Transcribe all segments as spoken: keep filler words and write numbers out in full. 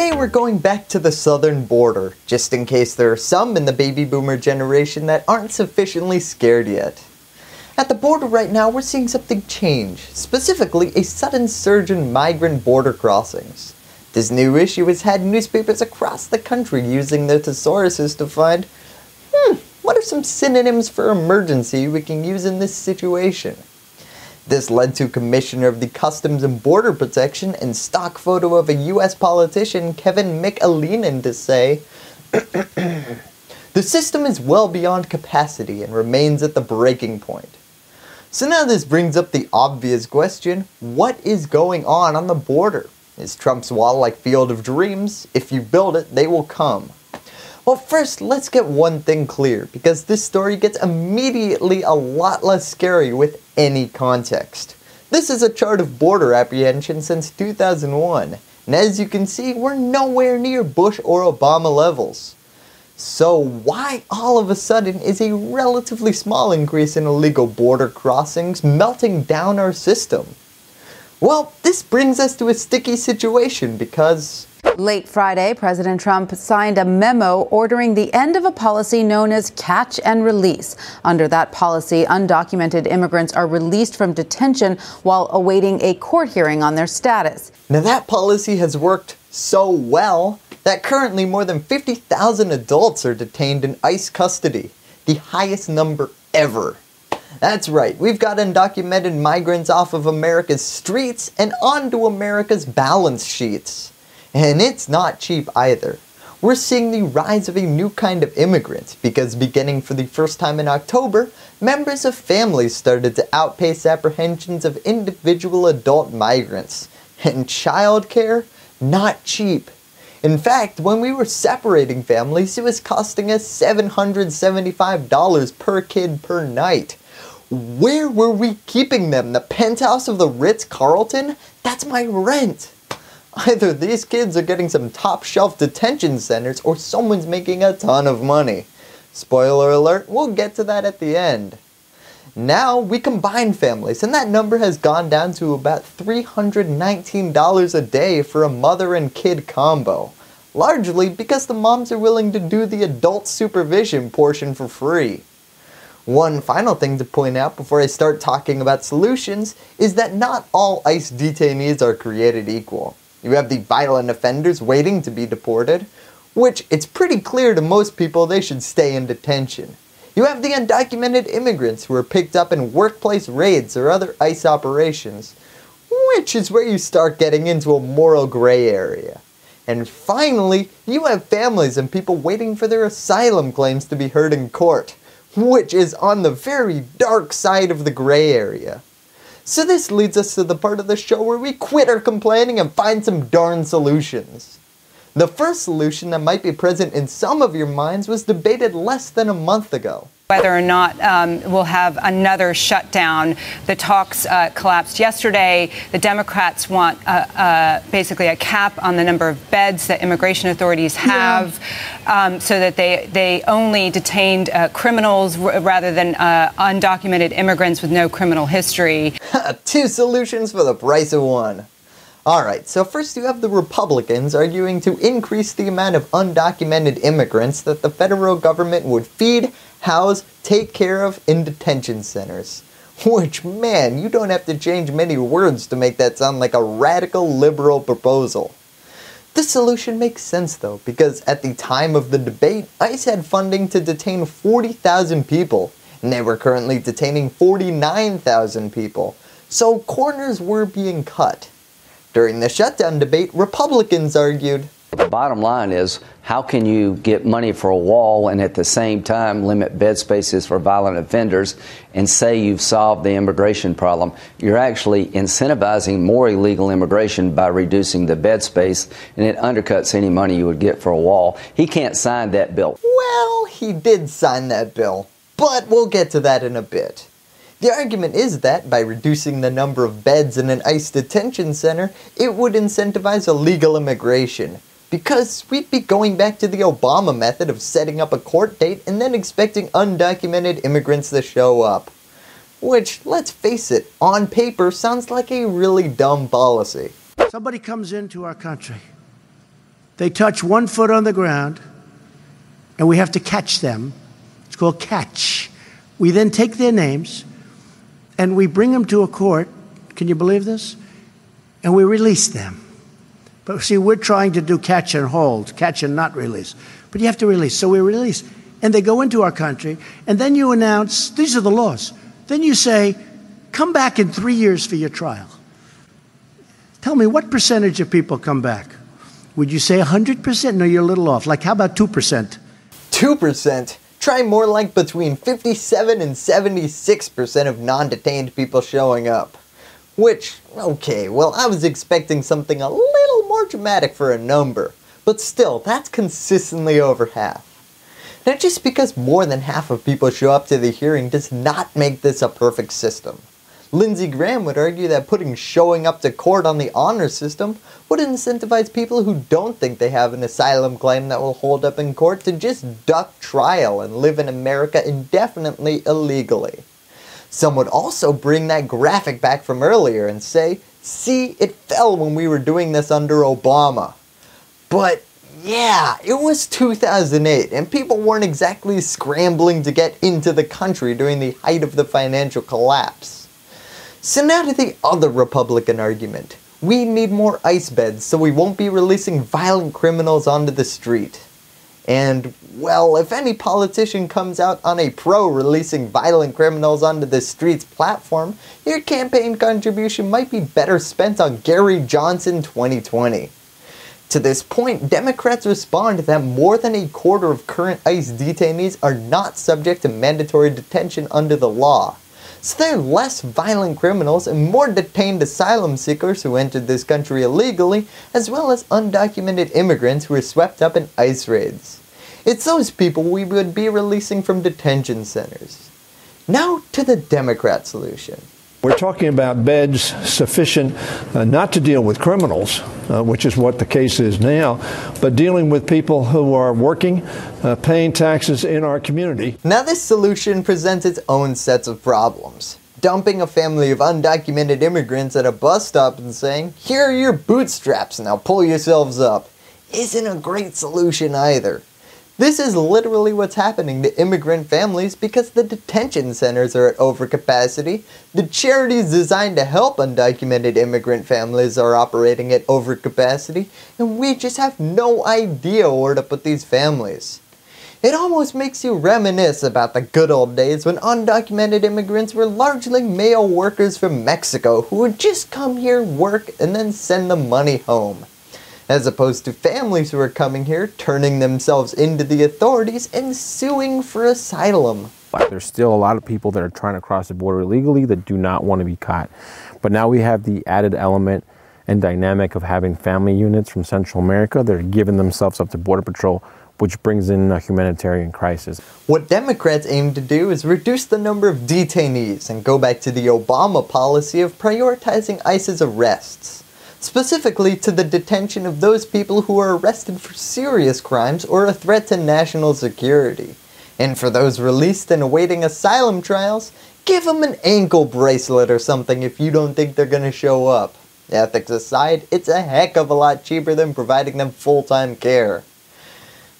Today we're going back to the southern border, just in case there are some in the baby boomer generation that aren't sufficiently scared yet. At the border right now, we're seeing something change, specifically a sudden surge in migrant border crossings. This new issue has had newspapers across the country using their thesauruses to find, hmm, what are some synonyms for emergency we can use in this situation? This led to Commissioner of the Customs and Border Protection and stock photo of a U S politician, Kevin McAleenan, to say, "The system is well beyond capacity and remains at the breaking point." So now this brings up the obvious question, what is going on on the border? Is Trump's wall like Field of Dreams? If you build it, they will come. Well, first, let's get one thing clear, because this story gets immediately a lot less scary with any context. This is a chart of border apprehension since two thousand one, and as you can see, we're nowhere near Bush or Obama levels. So why all of a sudden is a relatively small increase in illegal border crossings melting down our system? Well, this brings us to a sticky situation because late Friday, President Trump signed a memo ordering the end of a policy known as catch and release. Under that policy, undocumented immigrants are released from detention while awaiting a court hearing on their status. Now that policy has worked so well that currently more than fifty thousand adults are detained in ICE custody, the highest number ever. That's right, we've got undocumented migrants off of America's streets and onto America's balance sheets. And it's not cheap either. We're seeing the rise of a new kind of immigrant because beginning for the first time in October, members of families started to outpace apprehensions of individual adult migrants. And childcare? Not cheap. In fact, when we were separating families, it was costing us seven hundred seventy-five dollars per kid per night. Where were we keeping them? The penthouse of the Ritz Carlton? That's my rent! Either these kids are getting some top shelf detention centers or someone's making a ton of money. Spoiler alert, we'll get to that at the end. Now we combine families, and that number has gone down to about three hundred nineteen dollars a day for a mother and kid combo. Largely because the moms are willing to do the adult supervision portion for free. One final thing to point out before I start talking about solutions is that not all ICE detainees are created equal. You have the violent offenders waiting to be deported, which it's pretty clear to most people they should stay in detention. You have the undocumented immigrants who are picked up in workplace raids or other ICE operations, which is where you start getting into a moral gray area. And finally, you have families and people waiting for their asylum claims to be heard in court, which is on the very dark side of the gray area. So this leads us to the part of the show where we quit our complaining and find some darn solutions. The first solution that might be present in some of your minds was debated less than a month ago. Whether or not um, we'll have another shutdown. The talks uh, collapsed yesterday. The Democrats want uh, uh, basically a cap on the number of beds that immigration authorities have, yeah. um, so that they, they only detained uh, criminals r rather than uh, undocumented immigrants with no criminal history. Two solutions for the price of one. Alright, so first you have the Republicans arguing to increase the amount of undocumented immigrants that the federal government would feed, house, take care of in detention centers. Which, man, you don't have to change many words to make that sound like a radical liberal proposal. This solution makes sense though, because at the time of the debate, ICE had funding to detain forty thousand people, and they were currently detaining forty-nine thousand people, so corners were being cut. During the shutdown debate, Republicans argued, the bottom line is, how can you get money for a wall and at the same time limit bed spaces for violent offenders and say you've solved the immigration problem? You're actually incentivizing more illegal immigration by reducing the bed space, and it undercuts any money you would get for a wall. He can't sign that bill. Well, he did sign that bill, but we'll get to that in a bit. The argument is that, by reducing the number of beds in an ICE detention center, it would incentivize illegal immigration. Because we'd be going back to the Obama method of setting up a court date and then expecting undocumented immigrants to show up. Which, let's face it, on paper sounds like a really dumb policy. Somebody comes into our country. They touch one foot on the ground, and we have to catch them. It's called catch. We then take their names, and we bring them to a court. Can you believe this? And we release them. But see, we're trying to do catch and hold, catch and not release. But you have to release. So we release. And they go into our country. And then you announce, these are the laws. Then you say, come back in three years for your trial. Tell me, what percentage of people come back? Would you say one hundred percent? No, you're a little off. Like, how about two percent? two percent? Try more like between fifty-seven and seventy-six percent of non-detained people showing up. Which, okay, well, I was expecting something a little more dramatic for a number. But still, that's consistently over half. Now, just because more than half of people show up to the hearing does not make this a perfect system. Lindsey Graham would argue that putting showing up to court on the honor system would incentivize people who don't think they have an asylum claim that will hold up in court to just duck trial and live in America indefinitely illegally. Some would also bring that graphic back from earlier and say, see, it fell when we were doing this under Obama. But yeah, it was two thousand eight, and people weren't exactly scrambling to get into the country during the height of the financial collapse. So now to the other Republican argument. We need more ICE beds so we won't be releasing violent criminals onto the street. And, well, if any politician comes out on a pro-releasing violent criminals onto the streets platform, your campaign contribution might be better spent on Gary Johnson twenty twenty. To this point, Democrats respond that more than a quarter of current ICE detainees are not subject to mandatory detention under the law. So they're less violent criminals and more detained asylum seekers who entered this country illegally, as well as undocumented immigrants who were swept up in ICE raids. It's those people we would be releasing from detention centers. Now to the Democrat solution. We're talking about beds sufficient uh, not to deal with criminals, uh, which is what the case is now, but dealing with people who are working, uh, paying taxes in our community. Now this solution presents its own sets of problems. Dumping a family of undocumented immigrants at a bus stop and saying, here are your bootstraps, now pull yourselves up, isn't a great solution either. This is literally what's happening to immigrant families because the detention centers are at overcapacity, the charities designed to help undocumented immigrant families are operating at overcapacity, and we just have no idea where to put these families. It almost makes you reminisce about the good old days when undocumented immigrants were largely male workers from Mexico who would just come here, work, and then send the money home. As opposed to families who are coming here, turning themselves into the authorities and suing for asylum. There's still a lot of people that are trying to cross the border illegally that do not want to be caught. But now we have the added element and dynamic of having family units from Central America that are giving themselves up to Border Patrol, which brings in a humanitarian crisis. What Democrats aim to do is reduce the number of detainees and go back to the Obama policy of prioritizing ICE's arrests. Specifically to the detention of those people who are arrested for serious crimes or a threat to national security. And for those released and awaiting asylum trials, give them an ankle bracelet or something if you don't think they're gonna show up. Ethics aside, it's a heck of a lot cheaper than providing them full-time care.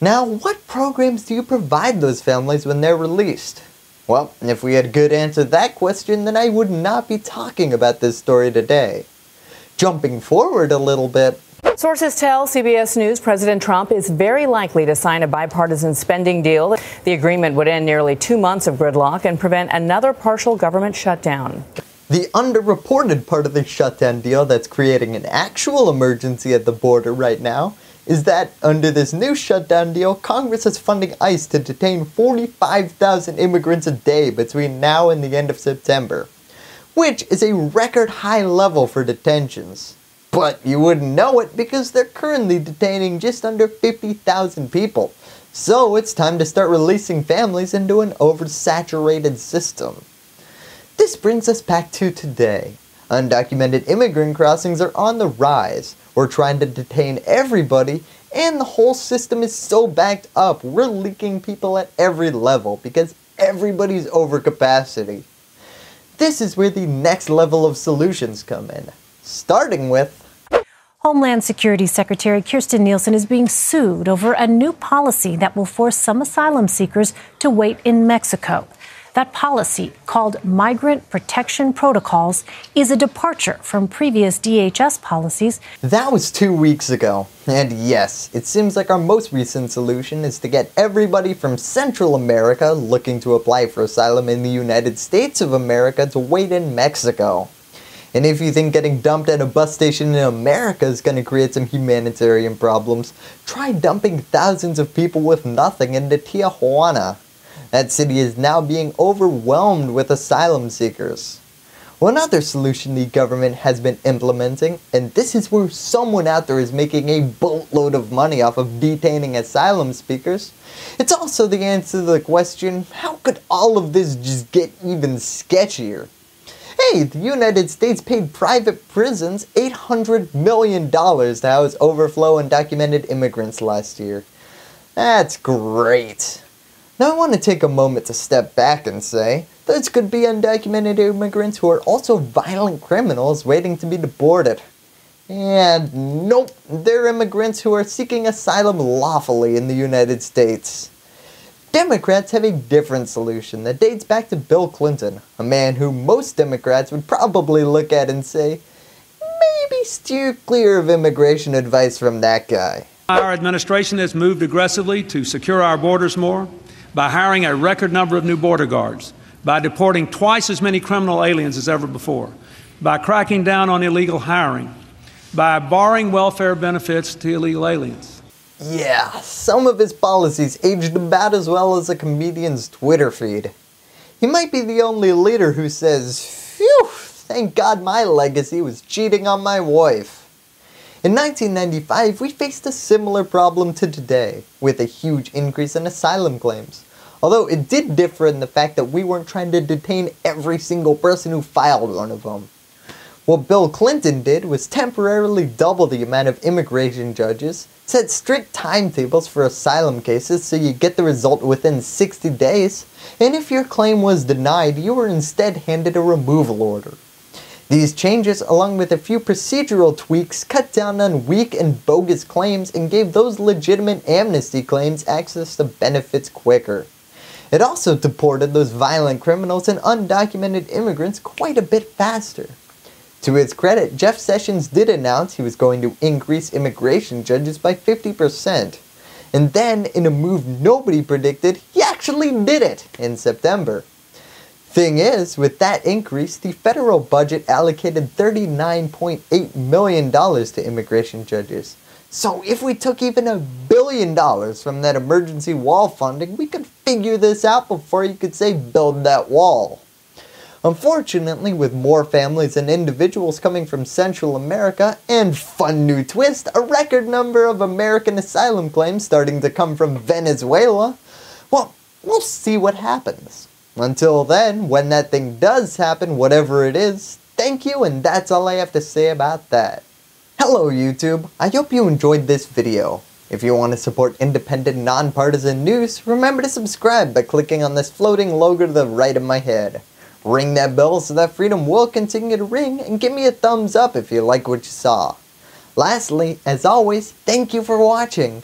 Now, what programs do you provide those families when they're released? Well, if we had a good answer to that question, then I would not be talking about this story today. Jumping forward a little bit. Sources tell C B S News President Trump is very likely to sign a bipartisan spending deal. The agreement would end nearly two months of gridlock and prevent another partial government shutdown. The underreported part of the shutdown deal that's creating an actual emergency at the border right now is that under this new shutdown deal, Congress is funding ICE to detain forty-five thousand immigrants a day between now and the end of September. Which is a record high level for detentions. But you wouldn't know it because they're currently detaining just under fifty thousand people. So it's time to start releasing families into an oversaturated system. This brings us back to today. Undocumented immigrant crossings are on the rise. We're trying to detain everybody, and the whole system is so backed up, we're leaking people at every level because everybody's overcapacity. This is where the next level of solutions come in, starting with Homeland Security Secretary Kirstjen Nielsen is being sued over a new policy that will force some asylum seekers to wait in Mexico. That policy, called Migrant Protection Protocols, is a departure from previous D H S policies. That was two weeks ago. And yes, it seems like our most recent solution is to get everybody from Central America looking to apply for asylum in the United States of America to wait in Mexico. And if you think getting dumped at a bus station in America is going to create some humanitarian problems, try dumping thousands of people with nothing into Tijuana. That city is now being overwhelmed with asylum seekers. One other solution the government has been implementing, and this is where someone out there is making a boatload of money off of detaining asylum seekers. It's also the answer to the question, how could all of this just get even sketchier? Hey, the United States paid private prisons eight hundred million dollars to house overflow undocumented immigrants last year. That's great. Now I want to take a moment to step back and say, those could be undocumented immigrants who are also violent criminals waiting to be deported. And nope, they're immigrants who are seeking asylum lawfully in the United States. Democrats have a different solution that dates back to Bill Clinton, a man who most Democrats would probably look at and say, maybe steer clear of immigration advice from that guy. Our administration has moved aggressively to secure our borders more, by hiring a record number of new border guards, by deporting twice as many criminal aliens as ever before, by cracking down on illegal hiring, by barring welfare benefits to illegal aliens. Yeah, some of his policies aged about as well as a comedian's Twitter feed. He might be the only leader who says, phew, thank God my legacy was cheating on my wife. In nineteen ninety-five, we faced a similar problem to today, with a huge increase in asylum claims. Although it did differ in the fact that we weren't trying to detain every single person who filed one of them. What Bill Clinton did was temporarily double the amount of immigration judges, set strict timetables for asylum cases so you get the result within sixty days, and if your claim was denied, you were instead handed a removal order. These changes, along with a few procedural tweaks, cut down on weak and bogus claims and gave those legitimate amnesty claims access to benefits quicker. It also deported those violent criminals and undocumented immigrants quite a bit faster. To his credit, Jeff Sessions did announce he was going to increase immigration judges by fifty percent. And then, in a move nobody predicted, he actually did it in September. Thing is, with that increase, the federal budget allocated thirty-nine point eight million dollars to immigration judges. So if we took even a billion dollars from that emergency wall funding, we could figure this out before you could say build that wall. Unfortunately, with more families and individuals coming from Central America, and fun new twist, a record number of American asylum claims starting to come from Venezuela, well, we'll see what happens. Until then, when that thing does happen, whatever it is, thank you and that's all I have to say about that. Hello YouTube, I hope you enjoyed this video. If you want to support independent, nonpartisan news, remember to subscribe by clicking on this floating logo to the right of my head. Ring that bell so that freedom will continue to ring, and give me a thumbs up if you like what you saw. Lastly, as always, thank you for watching.